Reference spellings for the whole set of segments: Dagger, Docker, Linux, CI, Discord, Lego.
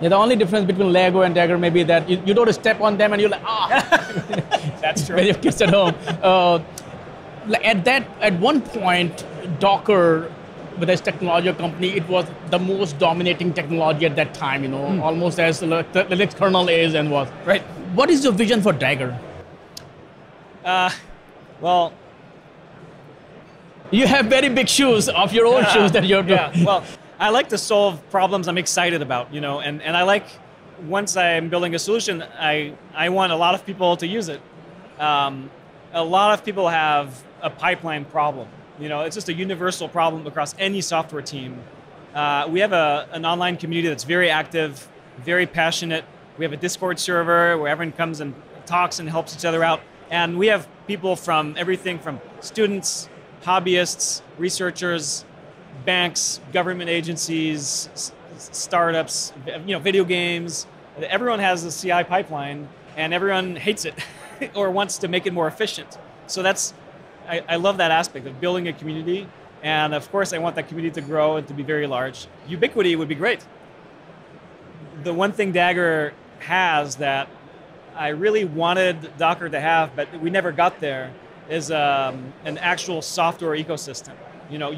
Yeah, the only difference between Lego and Dagger may be that you don't step on them and you're like, ah. That's true. When you have kids at home. At one point, Docker, with this technology company, it was the most dominating technology at that time, you know, almost as like the Linux kernel is and was. Right. What is your vision for Dagger? Well, you have very big shoes of your own shoes that you're doing. Yeah, well, I like to solve problems I'm excited about, you know, and I like, once I'm building a solution, I want a lot of people to use it. A lot of people have a pipeline problem. You know, it's just a universal problem across any software team. We have an online community that's very active, very passionate. We have a Discord server where everyone comes and talks and helps each other out. And we have people from everything from students, hobbyists, researchers, banks, government agencies, startups, you know, video games. Everyone has a CI pipeline and everyone hates it or wants to make it more efficient. So that's, I love that aspect of building a community, and of course I want that community to grow and to be very large. Ubiquity would be great. The one thing Dagger has that I really wanted Docker to have, but we never got there, is an actual software ecosystem. You know,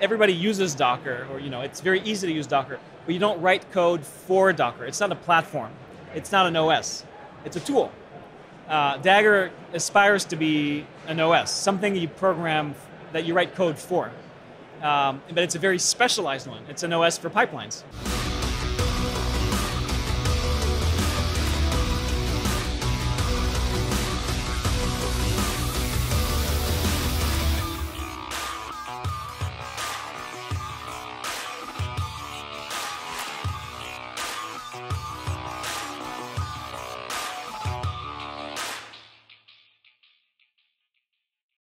everybody uses Docker, or you know, it's very easy to use Docker, but you don't write code for Docker. It's not a platform. It's not an OS. It's a tool. Dagger aspires to be an OS, something you program that you write code for. But it's a very specialized one. It's an OS for pipelines.